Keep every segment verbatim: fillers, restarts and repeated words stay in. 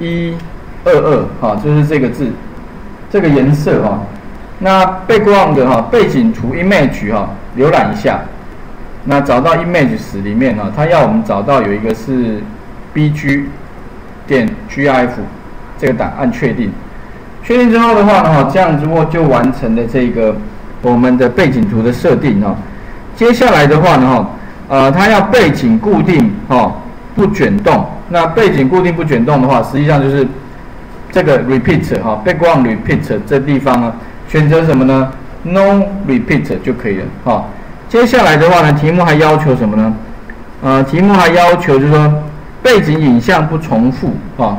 一二二哈，就是这个字，这个颜色哈。那 background 的哈，背景图 image 哈，浏览一下。那找到 image 十里面哈，它要我们找到有一个是 bg.gif 这个档，按确定。确定之后的话呢，这样子就完成了这个我们的背景图的设定哈。接下来的话呢，呃，它要背景固定哈，不卷动。那背景固定不卷动的话，实际上就是这个 repeat 哈 ，background repeat 这地方呢，选择什么呢 ？no repeat 就可以了哈。接下来的话呢，题目还要求什么呢？呃，题目还要求就是说背景影像不重复哈。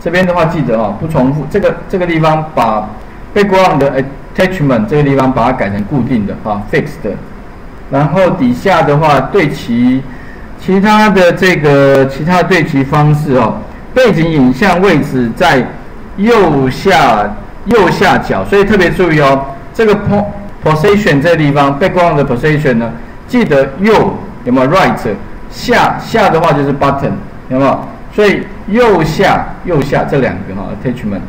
这边的话记得哈，不重复这个这个地方把 background 的 attachment 这个地方把它改成固定的哈 ，fixed。然后底下的话对齐。其他的这个其他对齐方式哦，背景影像位置在右下右下角，所以特别注意哦，这个 position 这地方 background 的 position 呢，记得右有没有 right 下下的话就是 button 有没有？所以右下右下这两个哈 attachment。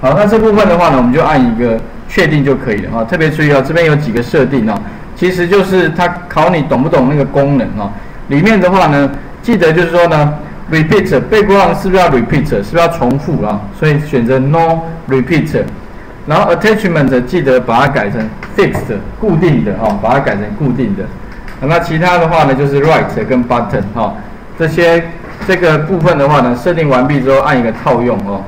好，那这部分的话呢，我们就按一个确定就可以了哈。特别注意哦，这边有几个设定哦，其实就是它考你懂不懂那个功能哦。里面的话呢，记得就是说呢 ，repeat background 是不是要 repeat， 是不是要重复啊？所以选择 no repeat， 然后 attachment 记得把它改成 fixed 固定的哈、哦，把它改成固定的。那其他的话呢，就是 right 跟 button 哈、哦，这些这个部分的话呢，设定完毕之后按一个套用哦。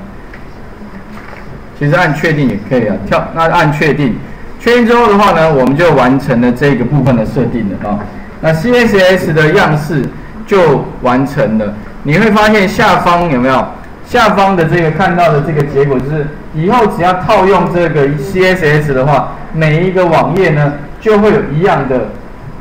其实按确定也可以啊，跳那按确定，确定之后的话呢，我们就完成了这个部分的设定了啊。哦，那 C S S 的样式就完成了。你会发现下方有没有下方的这个看到的这个结果，就是以后只要套用这个 C S S 的话，每一个网页呢就会有一样的、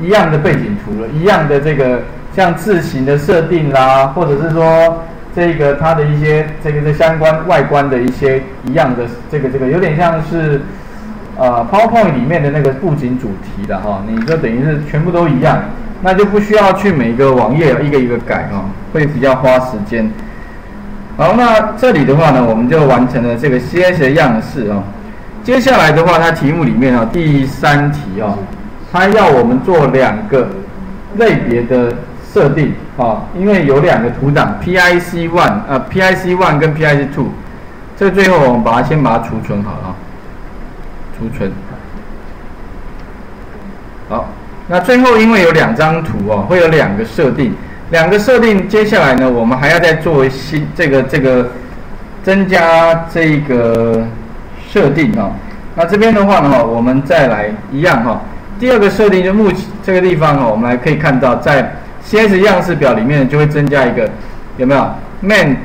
一样的背景图了，一样的这个像字型的设定啦，或者是说这个它的一些这个这相关外观的一些一样的这个这个有点像是。呃 PowerPoint 里面的那个布景主题的哈、哦，你就等于是全部都一样，那就不需要去每个网页一个一个改哦，会比较花时间。好，那这里的话呢，我们就完成了这个 C S S 的样式哦。接下来的话，它题目里面啊、哦，第三题哦，它要我们做两个类别的设定哦，因为有两个图档 P I C one 呃 P I C one 跟 P I C two， 这最后我们把它先把它储存好了。储存好，那最后因为有两张图哦，会有两个设定，两个设定接下来呢，我们还要再做新这个这个增加这个设定哦。那这边的话呢，我们再来一样哈、哦。第二个设定就目前这个地方哦，我们来可以看到在 C S S 样式表里面就会增加一个有没有 man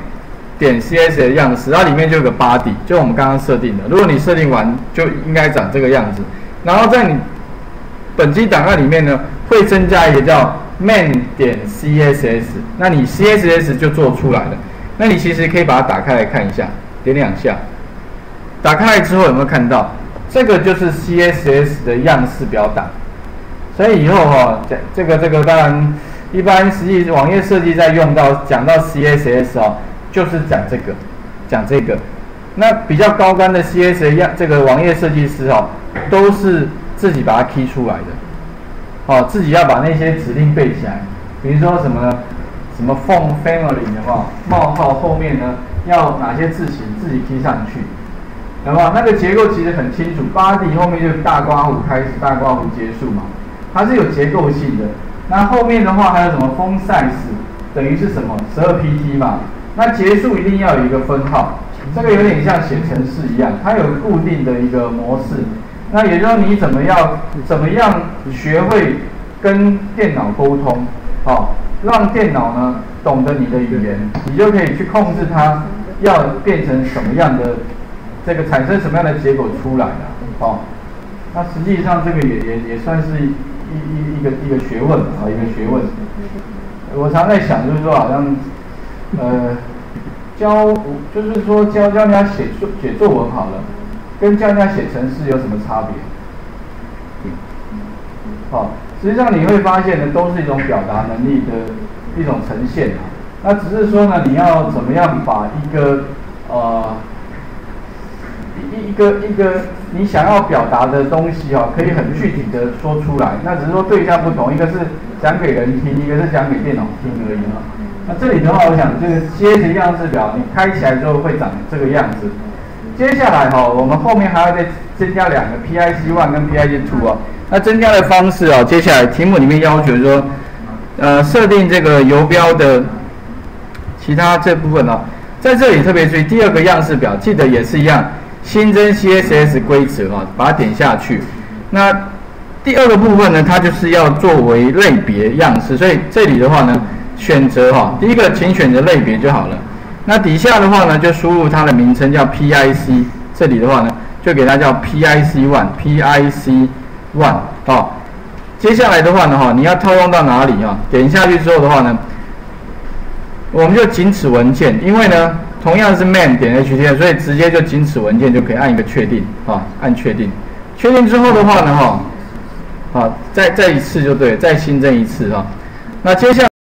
点 C S S 的样式，它里面就有个 body， 就我们刚刚设定的。如果你设定完，就应该长这个样子。然后在你本机档案里面呢，会增加一个叫 main 点 C S S， 那你 C S S 就做出来了。那你其实可以把它打开来看一下，点两下，打开来之后有没有看到？这个就是 C S S 的样式表档。所以以后哈、哦，这个这个当然一般实际网页设计在用到讲到 C S S 哦。就是讲这个，讲这个，那比较高端的 C S S 样这个网页设计师哦，都是自己把它 key 出来的，哦，自己要把那些指令背起来，比如说什么呢？什么 font family 有没有？冒号后面呢要哪些字型自己 key 上去，有没有？那个结构其实很清楚， body 后面就大括弧开始，大括弧结束嘛，它是有结构性的。那后面的话还有什么 font size 等于是什么？ 十二 P T 嘛。那结束一定要有一个分号，这个有点像写程式一样，它有固定的一个模式。那也就是说，你怎么要怎么样学会跟电脑沟通，哦，让电脑呢懂得你的语言，你就可以去控制它要变成什么样的，这个产生什么样的结果出来了，哦。那实际上这个也也也算是一一一个一个学问啊，一个学问。我常在想，就是说好像。呃，教就是说教教人家写作写作文好了，跟教人家写程式有什么差别？好、哦，实际上你会发现呢，都是一种表达能力的一种呈现啊。那只是说呢，你要怎么样把一个呃一一个一个你想要表达的东西哦，可以很具体的说出来。那只是说对象不同，一个是讲给人听，一个是讲给电脑听而已啊。那这里的话，我想这个 C S S 样式表你开起来之后会长这个样子。接下来哈、哦，我们后面还要再增加两个 P I C one 跟 P I C two 哦。那增加的方式哦，接下来题目里面要求说，呃，设定这个游标的其他这部分哦，在这里特别注意第二个样式表，记得也是一样，新增 C S S 规则啊、哦，把它点下去。那第二个部分呢，它就是要作为类别样式，所以这里的话呢，选择哈、哦，第一个请选择类别就好了。那底下的话呢，就输入它的名称叫 P I C， 这里的话呢，就给它叫 P I C one，P I C one 哦。接下来的话呢，哈、哦，你要套用到哪里啊、哦？点下去之后的话呢，我们就仅此文件，因为呢，同样是 man 点 H T M L， 所以直接就仅此文件就可以按一个确定啊、哦，按确定。确定之后的话呢，哈、哦，啊、哦，再再一次就对了，再新增一次啊、哦。那接下来